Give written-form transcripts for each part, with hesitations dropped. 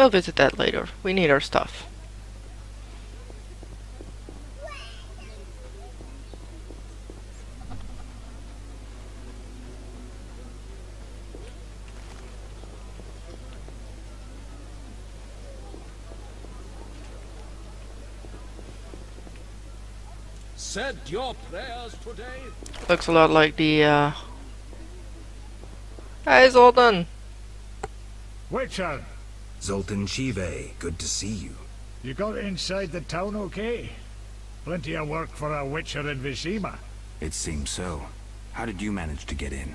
We'll visit that later. We need our stuff. Said your prayers today. Looks a lot like the Hey Zoltan! Witcher! Zoltan Chivay, good to see you. You got inside the town okay? Plenty of work for a Witcher in Vizima. It seems so. How did you manage to get in?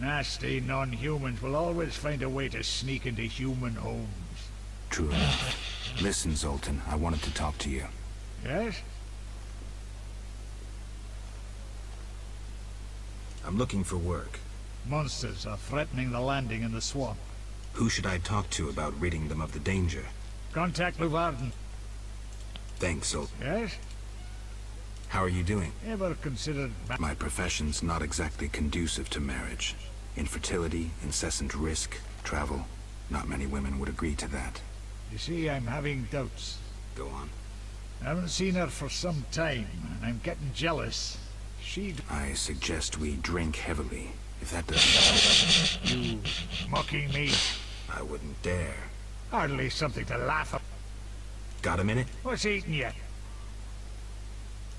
Nasty non-humans will always find a way to sneak into human homes. True enough. Listen, Zoltan, I wanted to talk to you. Yes? I'm looking for work. Monsters are threatening the landing in the swamp. Who should I talk to about ridding them of the danger? Contact Louvarden. Thanks, Zoltan. Yes? How are you doing? Ever considered... My profession's not exactly conducive to marriage. Infertility, incessant risk, travel. Not many women would agree to that. You see, I'm having doubts. Go on. I haven't seen her for some time, and I'm getting jealous. I suggest we drink heavily, if that doesn't... You mocking me? I wouldn't dare. Hardly something to laugh at. Got a minute? What's eating you?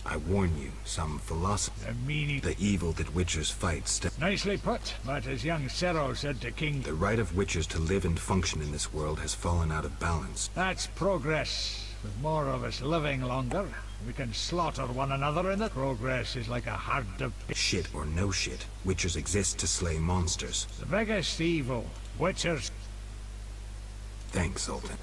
I warn you, some philosophy... The meaning... The evil that witchers fight stems... Nicely put, but as young Cero said to King... The right of witchers to live and function in this world has fallen out of balance. That's progress. With more of us living longer, we can slaughter one another in the progress is like a herd of... Shit or no shit, witchers exist to slay monsters. The biggest evil, witchers... Thanks, Zoltan.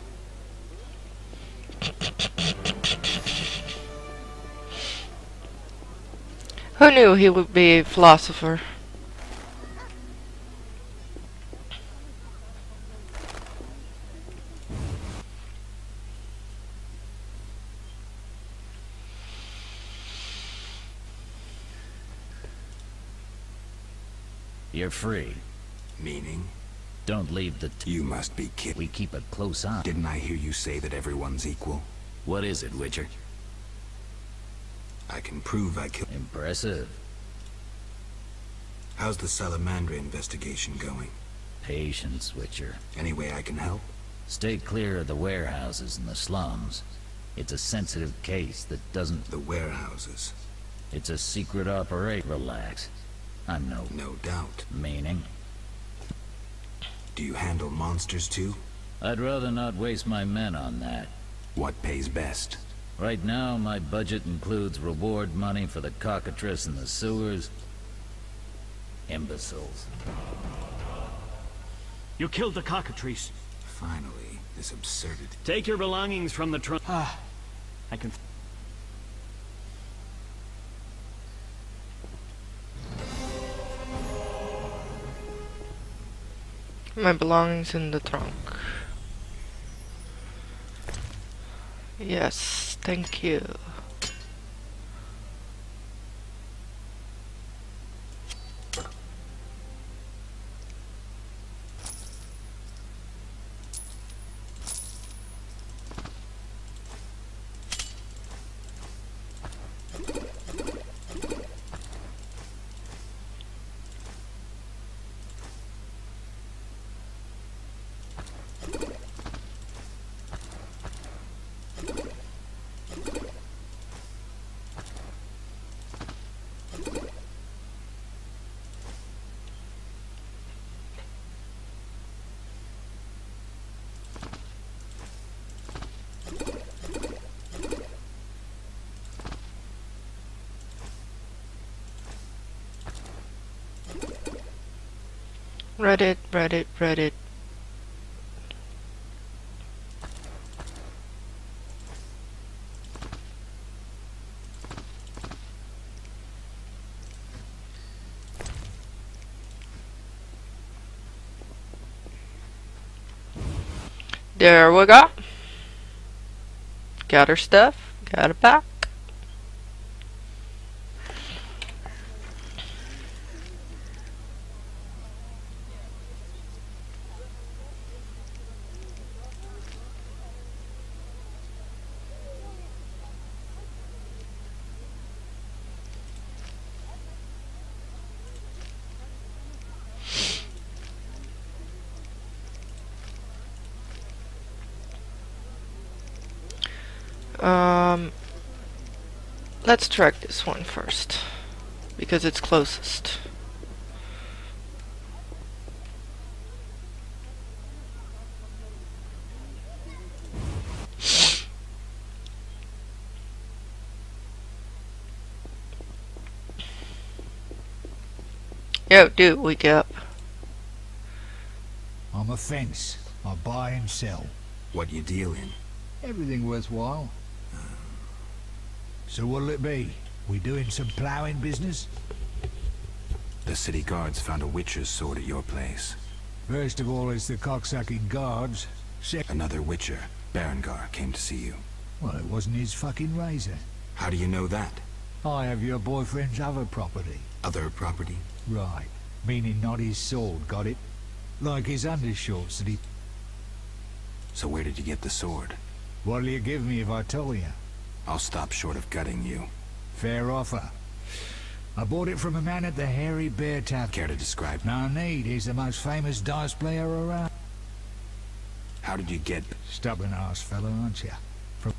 Who knew he would be a philosopher? You're free. Meaning? Don't leave the... You must be kidding. We keep a close eye. Didn't I hear you say that everyone's equal? What is it, Witcher? I can prove I killed... Impressive. How's the Salamandra investigation going? Patience, Witcher. Any way I can help? Stay clear of the warehouses and the slums. It's a sensitive case that doesn't... The warehouses? It's a secret operation. Relax. I'm no doubt. Meaning? Do you handle monsters too? I'd rather not waste my men on that. What pays best? Right now, my budget includes reward money for the cockatrice in the sewers. Imbeciles. You killed the cockatrice. Finally, this absurdity. Take your belongings from the trunk. Ah, I can... My belongings in the trunk. Yes, thank you. Reddit. There we go. Got our stuff. Got it back. Let's track this one first, because it's closest. Yo, dude, wake up. I'm a fence. I buy and sell. What you deal in? Everything worthwhile. So what'll it be? We doing some ploughing business? The city guards found a witcher's sword at your place. First of all, it's the cocksucking guards. Another witcher, Berengar, came to see you. Well, it wasn't his fucking razor. How do you know that? I have your boyfriend's other property. Other property? Right. Meaning not his sword, got it? Like his undershorts that he... So where did you get the sword? What'll you give me if I tell you? I'll stop short of gutting you. Fair offer. I bought it from a man at the Hairy Bear Tavern. Care to describe? No need. He's the most famous dice player around. How did you get... Stubborn ass fellow, aren't you? From...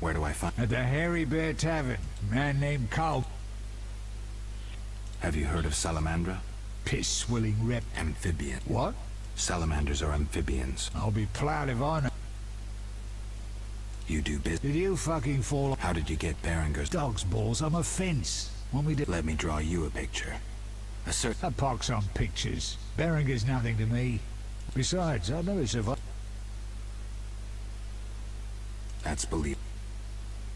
Where do I find... At the Hairy Bear Tavern. Man named Cole. Have you heard of Salamandra? Piss-swilling rep... Amphibian. What? Salamanders are amphibians. I'll be proud if I know. You do business. Did you fucking fall... How did you get Berengar's... Dog's balls, I'm a fence. When we did... Let me draw you a picture. A certain... A pox on pictures. Berengar's nothing to me. Besides, I'll never survive... That's believable.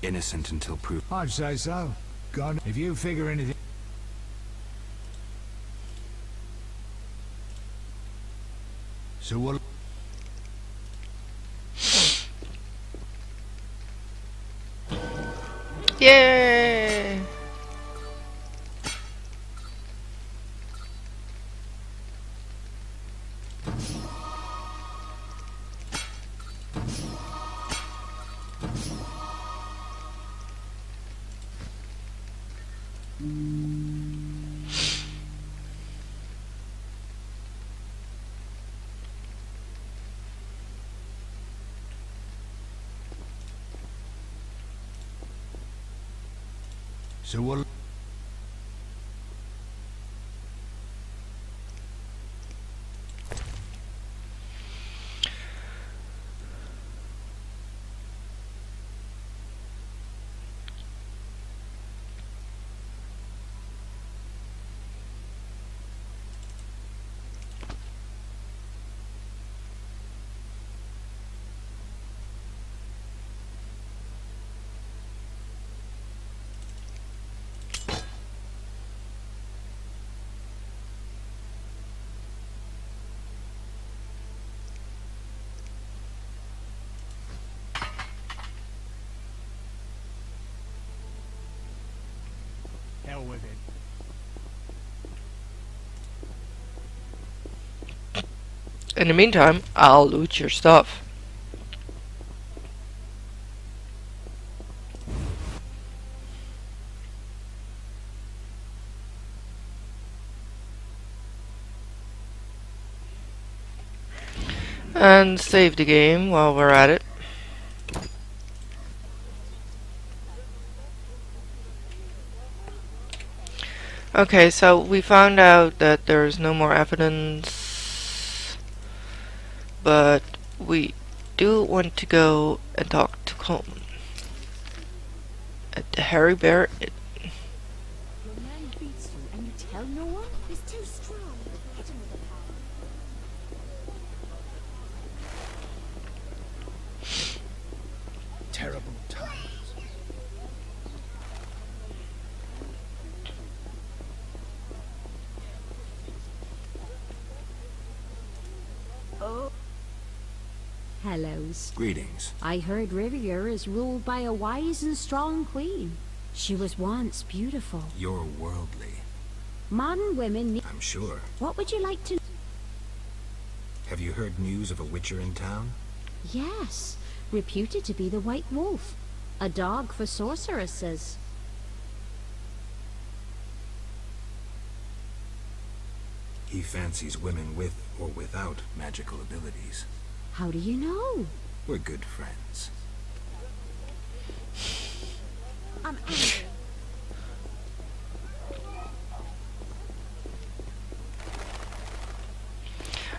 Innocent until proven. I'd say so. God, if you figure anything... So what... Yay! So what? Hell with it. In the meantime, I'll loot your stuff. And save the game while we're at it. Okay, so we found out that there's no more evidence, but we do want to go and talk to Cole at the Hairy Bear. Your man beats you and you tell no one? He's too strong. Hit him with a power. Terrible time. Hellos. Greetings. I heard Rivia is ruled by a wise and strong queen. She was once beautiful. You're worldly. Modern women need... I'm sure. What would you like to... Have you heard news of a witcher in town? Yes. Reputed to be the White Wolf. A dog for sorceresses. He fancies women with or without magical abilities. How do you know? We're good friends. I'm angry.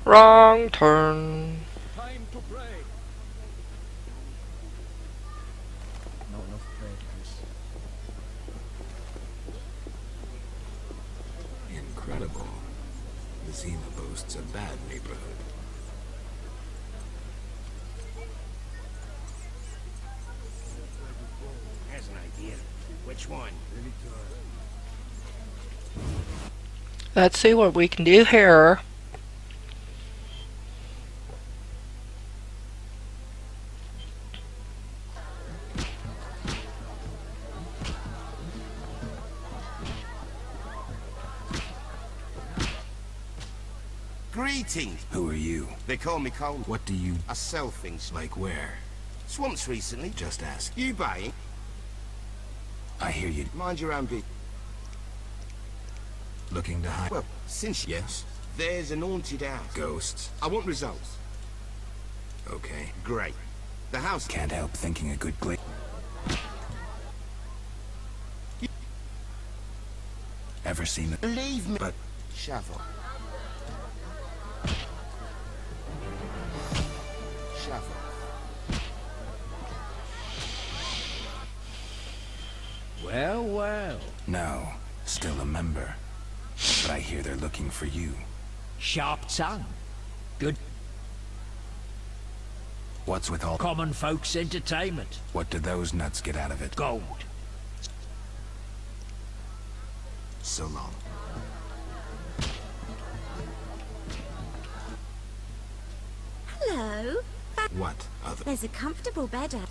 Wrong turn. Time to play. Not enough practice. Incredible. Vizima boasts a bad neighborhood. Has an idea. Which one? Let's see what we can do here. Who are you? They call me Cole. What do you... I sell things. Like where? Swamps recently. Just ask. You buying? I hear you. Mind your own bit. Looking to hide... Well, since... Yes? There's an haunted house. Ghosts. I want results. Okay. Great. The house... Can't help thinking a good glitch. Ever seen it? Believe me. But... Shovel. Well, well. No, still a member. But I hear they're looking for you. Sharp tongue. Good. What's with all common folks' entertainment? What do those nuts get out of it? Gold. So long. Hello. What other? There's a comfortable bed out.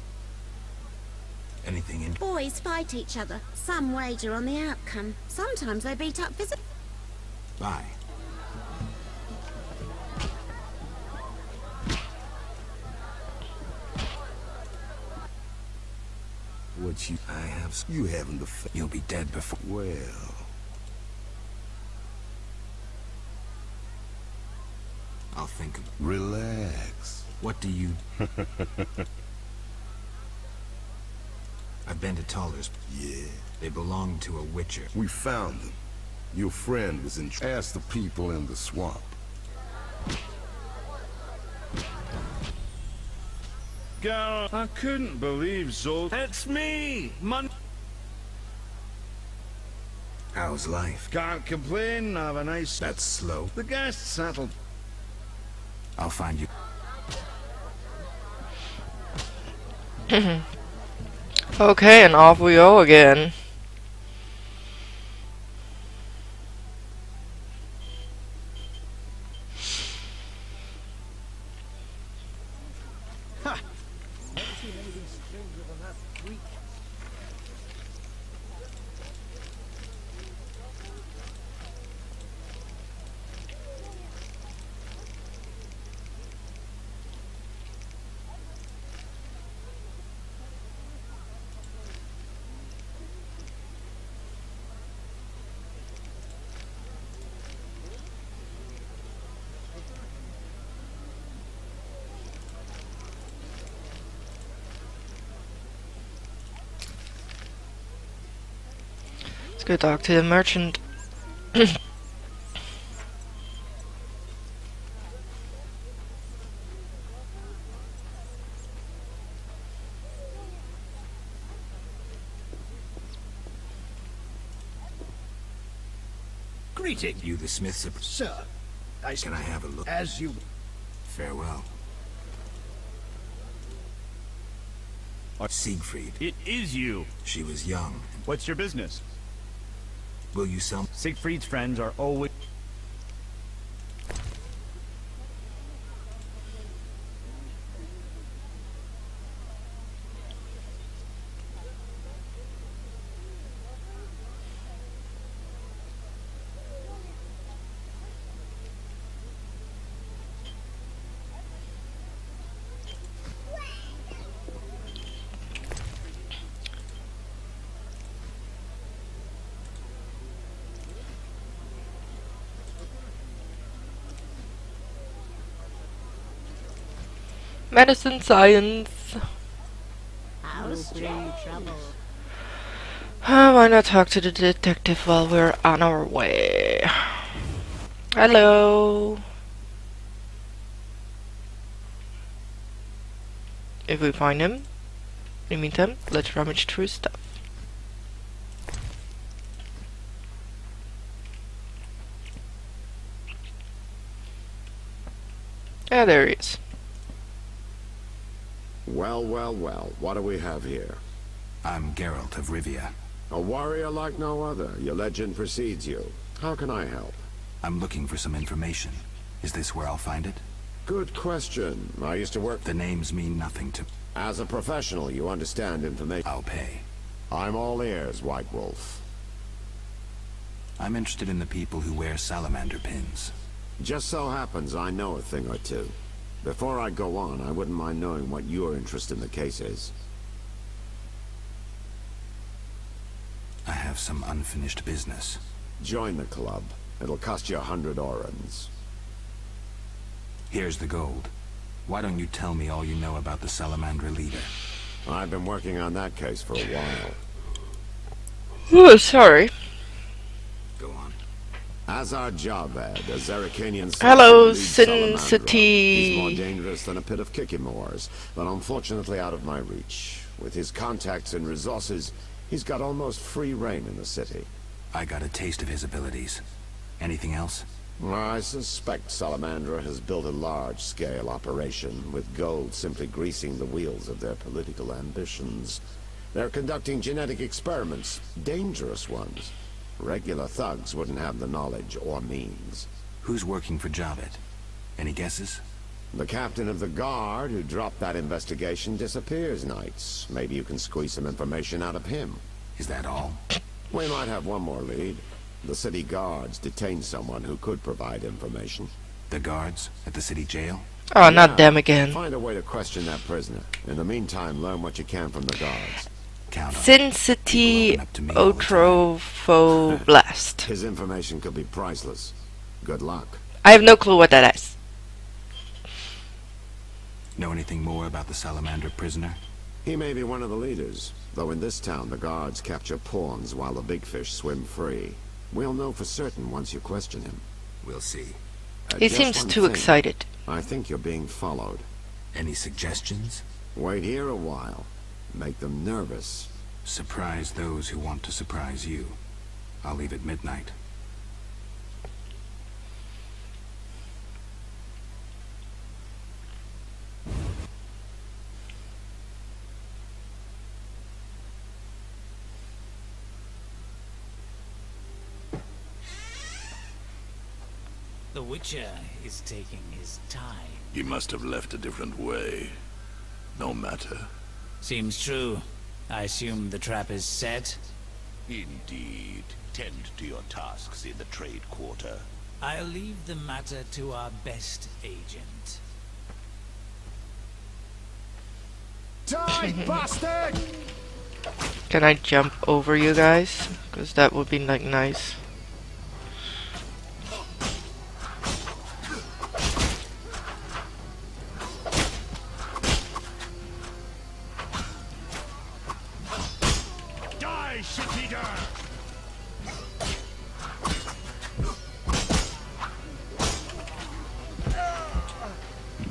Anything in? Boys fight each other. Some wager on the outcome. Sometimes they beat up visitors. Bye. What you? I have. You haven't the. You'll be dead before. Well. I'll think of. Relax. What do you? I've been to Taller's. Yeah. They belong to a witcher. We found them. Your friend was in... Ask the people in the swamp. Geralt, I couldn't believe Zoltan. That's me! Mon... How's life? Can't complain. I have a nice... That's slow. The gas settled. I'll find you. Okay, and off we go again. Ha! Let's go talk to the merchant. Greeting you, the Smiths, sir. I can I have a look? As you. Farewell. Siegfried. It is you. She was young. What's your business? Will you sell? Siegfried's friends are always... Medicine, science. How's trouble? Why not talk to the detective while we're on our way? Hello. If we find him, in the meantime, let's rummage through stuff. Ah, there he is. Well, well, well, what do we have here? I'm Geralt of Rivia. A warrior like no other. Your legend precedes you. How can I help? I'm looking for some information. Is this where I'll find it? Good question. I used to work... The names mean nothing to... As a professional, you understand information. I'll pay. I'm all ears, White Wolf. I'm interested in the people who wear salamander pins. Just so happens I know a thing or two. Before I go on, I wouldn't mind knowing what your interest in the case is. I have some unfinished business. Join the club. It'll cost you 100 orans. Here's the gold. Why don't you tell me all you know about the Salamandra leader? I've been working on that case for a while. Oh, sorry. Go on. Azar Javed, a Zerikanian... Hello, Sin City! He's more dangerous than a pit of Kikimors, but unfortunately out of my reach. With his contacts and resources, he's got almost free reign in the city. I got a taste of his abilities. Anything else? I suspect Salamandra has built a large-scale operation, with gold simply greasing the wheels of their political ambitions. They're conducting genetic experiments, dangerous ones. Regular thugs wouldn't have the knowledge or means. Who's working for Javed? Any guesses? The captain of the guard who dropped that investigation disappears nights. Maybe you can squeeze some information out of him. Is that all? We might have one more lead. The city guards detained someone who could provide information. The guards at the city jail? Oh, yeah, not them again. Find a way to question that prisoner. In the meantime, learn what you can from the guards. Count Sin City Otropho Blast. His information could be priceless. Good luck. I have no clue what that is. Know anything more about the Salamandra prisoner? He may be one of the leaders, though in this town the guards capture pawns while the big fish swim free. We'll know for certain once you question him. We'll see. He seems too excited. I think you're being followed. Any suggestions? Wait here a while. Make them nervous. Surprise those who want to surprise you. I'll leave at midnight. The Witcher is taking his time. He must have left a different way. No matter. Seems true. I assume the trap is set? Indeed. Tend to your tasks in the trade quarter. I'll leave the matter to our best agent. Die, bastard! Can I jump over you guys? Because that would be like nice.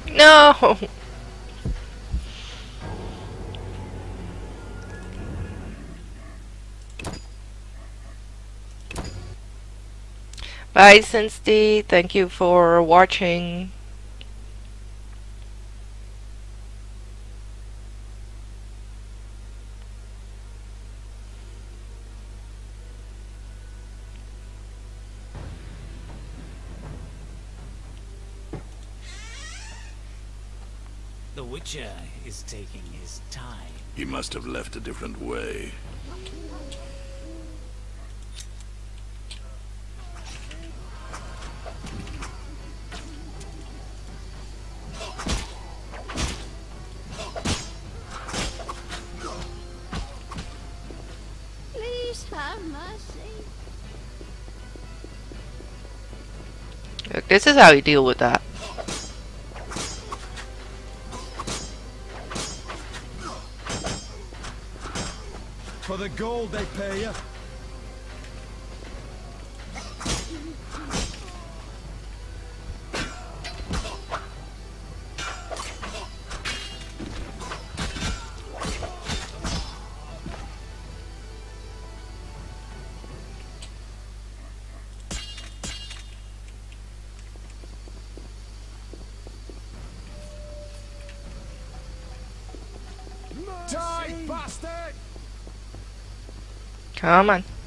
No! Bye, Sinsty. Thank you for watching. Is taking his time. He must have left a different way. Please have mercy. Look, this is how you deal with that. the gold they pay you. Come on.